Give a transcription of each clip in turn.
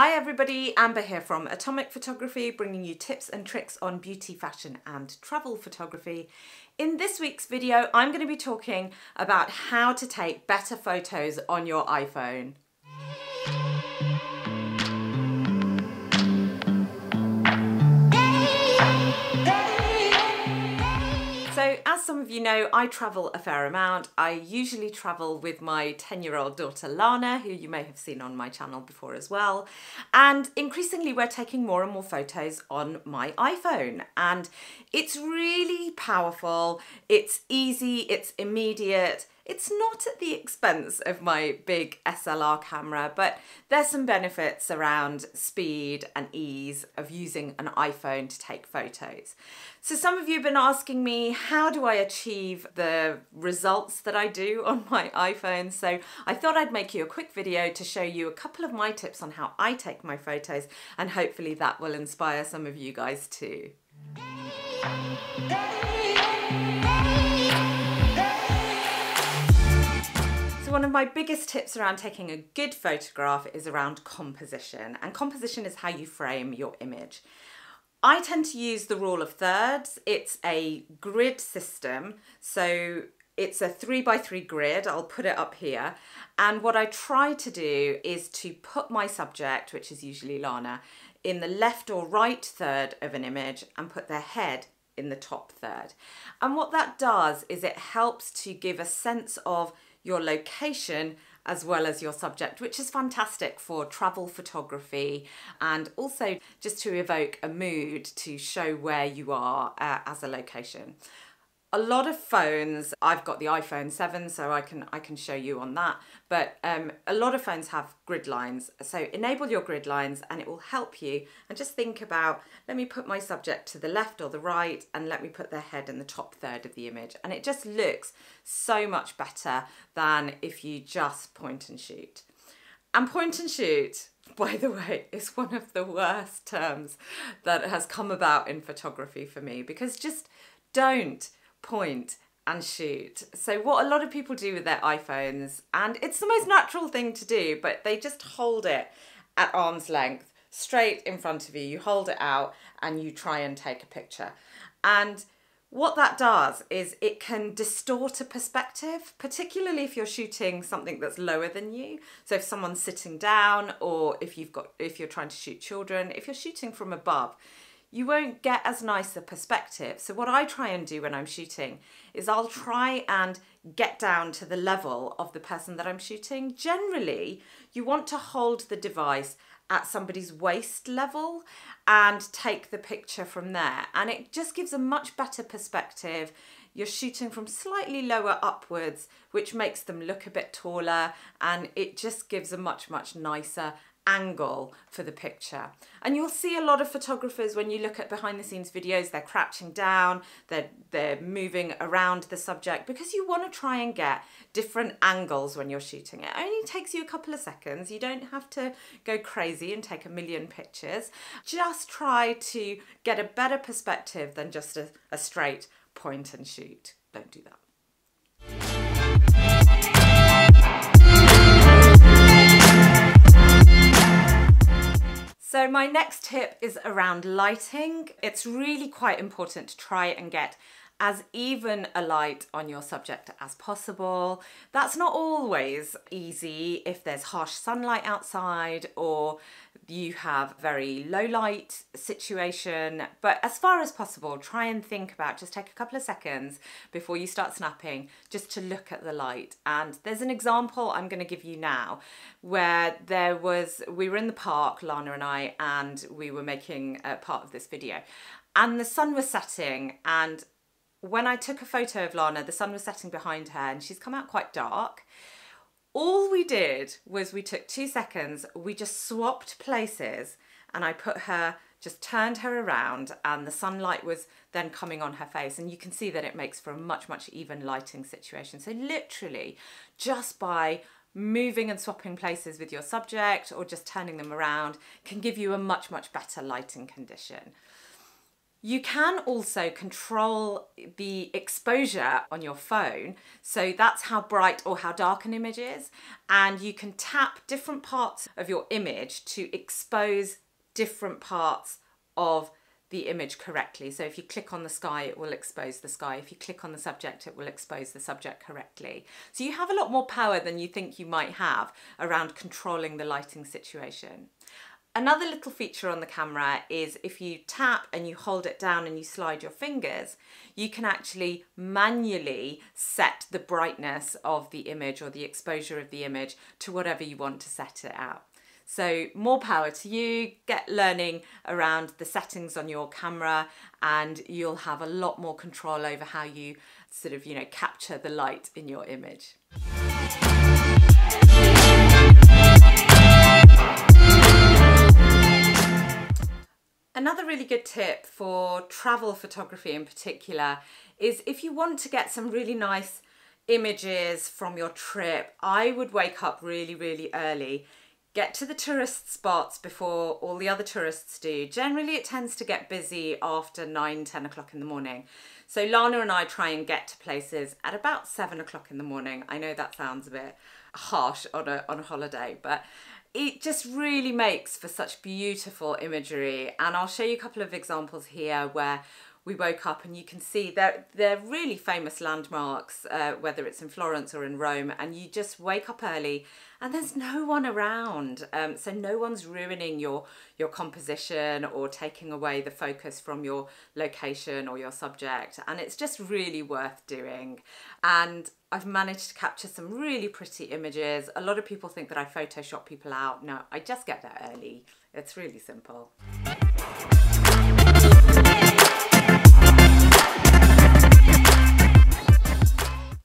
Hi everybody, Amber here from Atomic Photography, bringing you tips and tricks on beauty, fashion and travel photography. In this week's video, I'm going to be talking about how to take better photos on your iPhone. So as some of you know, I travel a fair amount. I usually travel with my 10-year-old daughter Lana, who you may have seen on my channel before as well. And increasingly we're taking more and more photos on my iPhone. And it's really powerful, it's easy, it's immediate. It's not at the expense of my big SLR camera, but there's some benefits around speed and ease of using an iPhone to take photos. So some of you have been asking me, how do I achieve the results that I do on my iPhone? So I thought I'd make you a quick video to show you a couple of my tips on how I take my photos, and hopefully that will inspire some of you guys too. One of my biggest tips around taking a good photograph is around composition, and composition is how you frame your image. I tend to use the rule of thirds. It's a grid system, so it's a 3 by 3 grid. I'll put it up here, and what I try to do is to put my subject, which is usually Lana, in the left or right third of an image and put their head in the top third. And what that does is it helps to give a sense of your location as well as your subject, which is fantastic for travel photography and also just to evoke a mood to show where you are as a location. A lot of phones, I've got the iPhone 7, so I can show you on that, but a lot of phones have grid lines. So enable your grid lines and it will help you. And just think about, let me put my subject to the left or the right, and let me put their head in the top third of the image. And it just looks so much better than if you just point and shoot. And point and shoot, by the way, is one of the worst terms that has come about in photography for me, because just don't point and shoot. So what a lot of people do with their iPhones, and it's the most natural thing to do, but they just hold it at arm's length, straight in front of you. You hold it out and you try and take a picture. And what that does is it can distort a perspective, particularly if you're shooting something that's lower than you. So if someone's sitting down, or if you're trying to shoot children, if you're shooting from above, you won't get as nice a perspective. So what I try and do when I'm shooting is I'll try and get down to the level of the person that I'm shooting. Generally, you want to hold the device at somebody's waist level and take the picture from there. And it just gives a much better perspective. You're shooting from slightly lower upwards, which makes them look a bit taller, and it just gives a much, much nicer angle for the picture. And you'll see a lot of photographers, when you look at behind the scenes videos, they're crouching down, they're moving around the subject, because you want to try and get different angles when you're shooting. It only takes you a couple of seconds. You don't have to go crazy and take a million pictures. Just try to get a better perspective than just a straight point and shoot. Don't do that. So my next tip is around lighting. It's really quite important to try and get as even a light on your subject as possible. That's not always easy if there's harsh sunlight outside or you have very low light situation, but as far as possible, try and think about, just take a couple of seconds before you start snapping, just to look at the light. And there's an example I'm going to give you now where we were in the park, Lana and I, and we were making a part of this video, and the sun was setting, and when I took a photo of Lana, the sun was setting behind her and she's come out quite dark. All we did was we took 2 seconds, we just swapped places, and I put her, just turned her around, and the sunlight was then coming on her face, and you can see that it makes for a much, much even lighting situation. So literally just by moving and swapping places with your subject or just turning them around can give you a much, much better lighting condition. You can also control the exposure on your phone, so that's how bright or how dark an image is, and you can tap different parts of your image to expose different parts of the image correctly. So if you click on the sky, it will expose the sky. If you click on the subject, it will expose the subject correctly. So you have a lot more power than you think you might have around controlling the lighting situation. Another little feature on the camera is if you tap and you hold it down and you slide your fingers, you can actually manually set the brightness of the image or the exposure of the image to whatever you want to set it at. So more power to you, get learning around the settings on your camera, and you'll have a lot more control over how you sort of, you know, capture the light in your image. Another really good tip for travel photography in particular is if you want to get some really nice images from your trip, I would wake up really, really early, get to the tourist spots before all the other tourists do. Generally, it tends to get busy after 9–10 o'clock in the morning. So Lana and I try and get to places at about 7 o'clock in the morning. I know that sounds a bit harsh on a holiday, but it just really makes for such beautiful imagery, and I'll show you a couple of examples here where we woke up, and you can see they're really famous landmarks, whether it's in Florence or in Rome, and you just wake up early and there's no one around. So no one's ruining your composition or taking away the focus from your location or your subject, and it's just really worth doing. And I've managed to capture some really pretty images. A lot of people think that I Photoshop people out. No, I just get there early. It's really simple.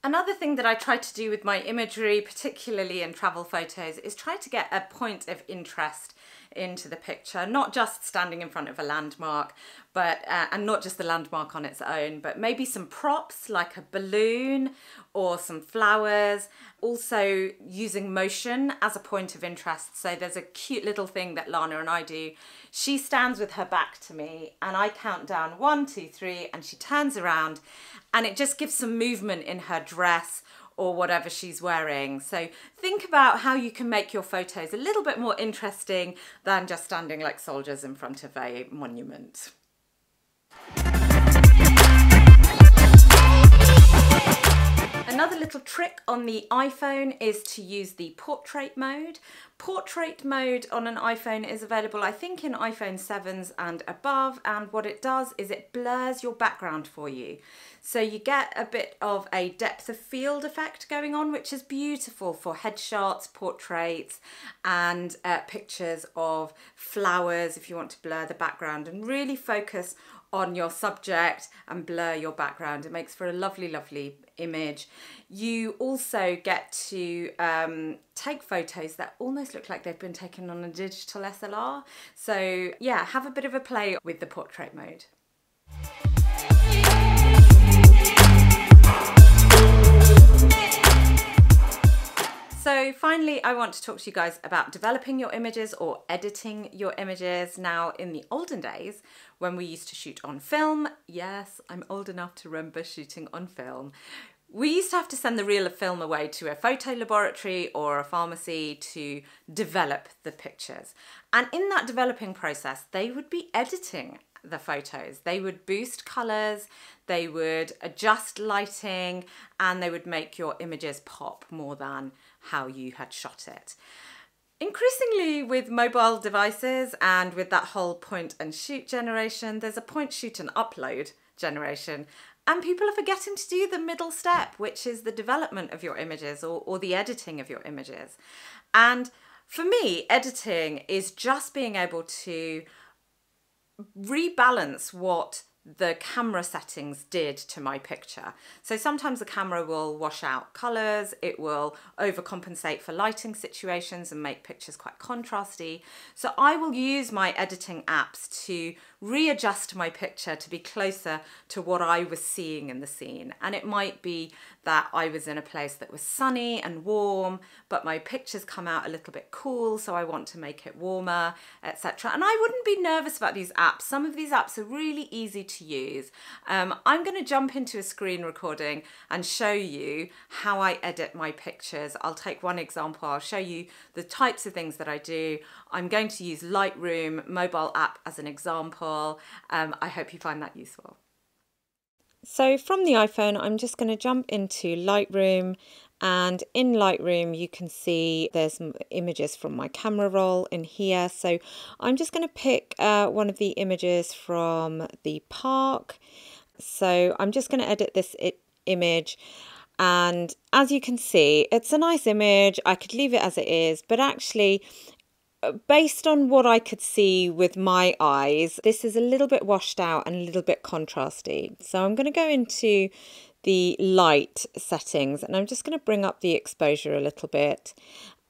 Another thing that I try to do with my imagery, particularly in travel photos, is try to get a point of interest into the picture, not just standing in front of a landmark, but and not just the landmark on its own, but maybe some props like a balloon or some flowers. Also using motion as a point of interest. So there's a cute little thing that Lana and I do. She stands with her back to me and I count down 1, 2, 3, and she turns around, and it just gives some movement in her dress or whatever she's wearing. So think about how you can make your photos a little bit more interesting than just standing like soldiers in front of a monument. Another little trick on the iPhone is to use the portrait mode. Portrait mode on an iPhone is available, I think, in iPhone 7s and above, and what it does is it blurs your background for you. So you get a bit of a depth of field effect going on, which is beautiful for headshots, portraits, and pictures of flowers if you want to blur the background and really focus on your subject and blur your background. It makes for a lovely, lovely image. You also get to take photos that almost look like they've been taken on a digital SLR. So yeah, have a bit of a play with the portrait mode. So finally, I want to talk to you guys about developing your images or editing your images. Now, in the olden days, when we used to shoot on film, yes, I'm old enough to remember shooting on film, we used to have to send the reel of film away to a photo laboratory or a pharmacy to develop the pictures. And in that developing process, they would be editing the photos. They would boost colours, they would adjust lighting, and they would make your images pop more than how you had shot it. Increasingly with mobile devices and with that whole point and shoot generation, there's a point, shoot and upload generation, and people are forgetting to do the middle step, which is the development of your images or the editing of your images. And for me, editing is just being able to rebalance what the camera settings did to my picture. So sometimes the camera will wash out colours, it will overcompensate for lighting situations and make pictures quite contrasty. So I will use my editing apps to readjust my picture to be closer to what I was seeing in the scene. And it might be that I was in a place that was sunny and warm, but my pictures come out a little bit cool, so I want to make it warmer, etc. And I wouldn't be nervous about these apps. Some of these apps are really easy to use. I'm going to jump into a screen recording and show you how I edit my pictures. I'll take one example, I'll show you the types of things that I do. I'm going to use Lightroom mobile app as an example. I hope you find that useful. So from the iPhone, I'm just going to jump into Lightroom, and in Lightroom you can see there's images from my camera roll in here. So I'm just going to pick one of the images from the park. So I'm just going to edit this image, and as you can see, it's a nice image. I could leave it as it is, but actually based on what I could see with my eyes, this is a little bit washed out and a little bit contrasty. So I'm going to go into the light settings, and I'm just going to bring up the exposure a little bit,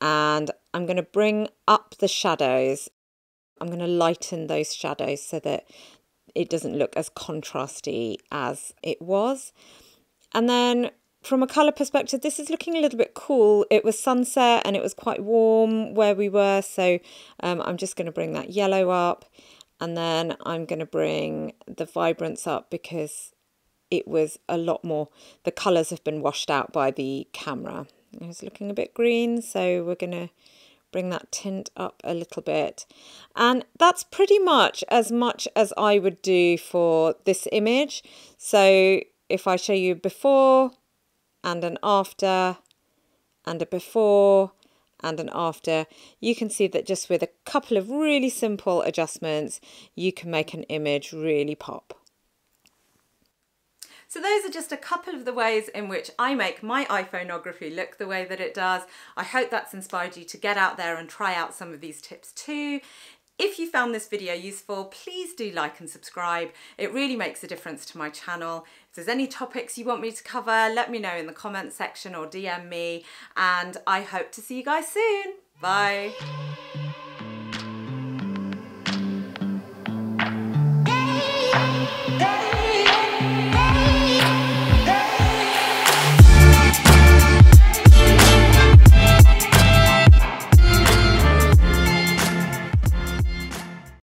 and I'm going to bring up the shadows. I'm going to lighten those shadows so that it doesn't look as contrasty as it was. And then from a colour perspective, this is looking a little bit cool. It was sunset and it was quite warm where we were, so I'm just going to bring that yellow up, and then I'm going to bring the vibrance up because it was a lot more, the colours have been washed out by the camera. It was looking a bit green, so we're going to bring that tint up a little bit. And that's pretty much as I would do for this image. So if I show you before and an after, and a before, and an after, you can see that just with a couple of really simple adjustments, you can make an image really pop. So those are just a couple of the ways in which I make my iPhonography look the way that it does. I hope that's inspired you to get out there and try out some of these tips too. If you found this video useful, please do like and subscribe. It really makes a difference to my channel. If there's any topics you want me to cover, let me know in the comments section or DM me, and I hope to see you guys soon. Bye.